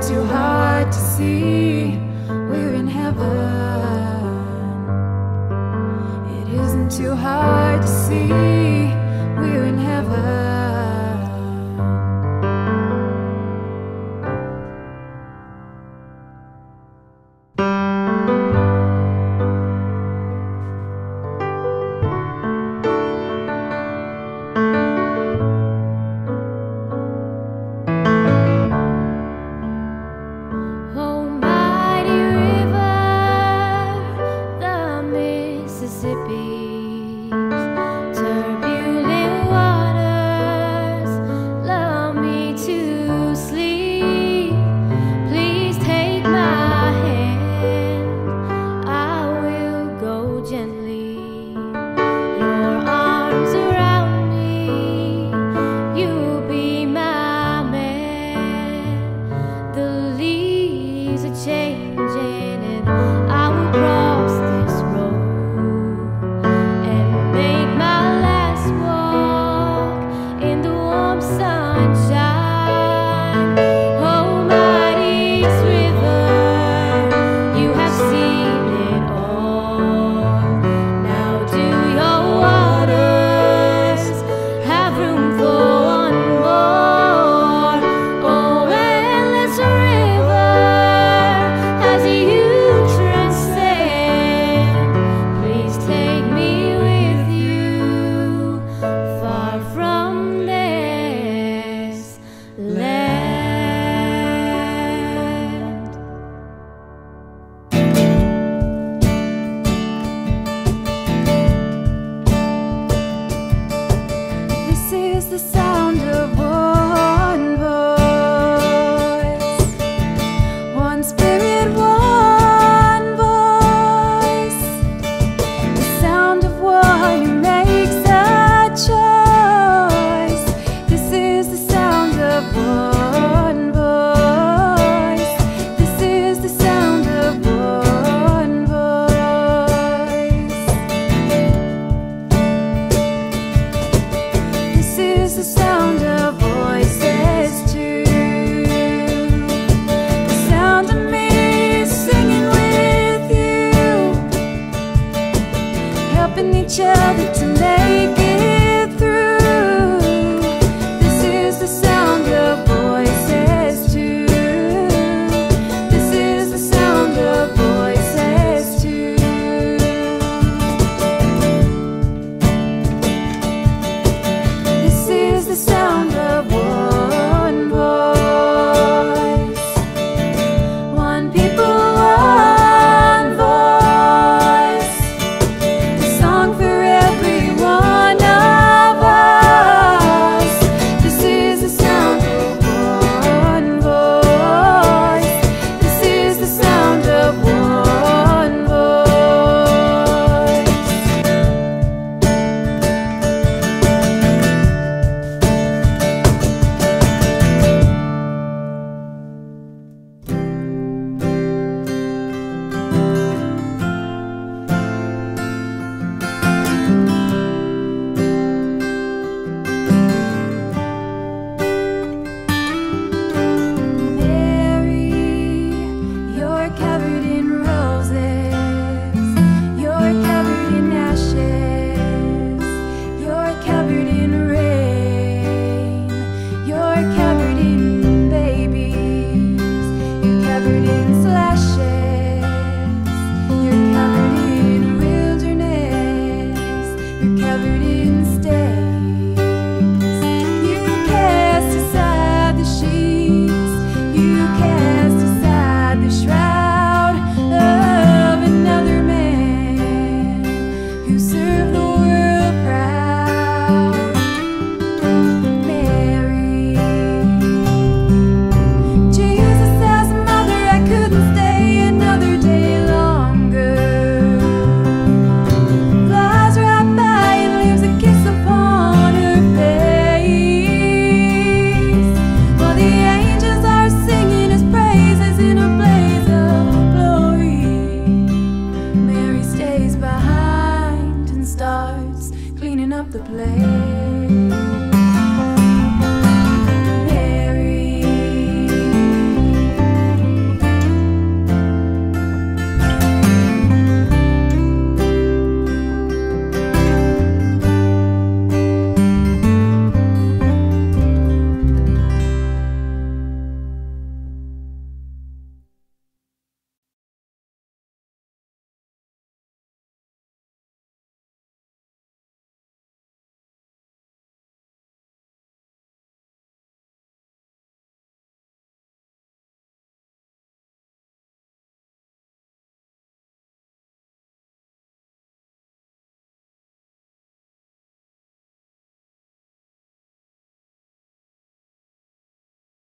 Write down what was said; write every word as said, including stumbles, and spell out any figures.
Too hard to see, we're in heaven.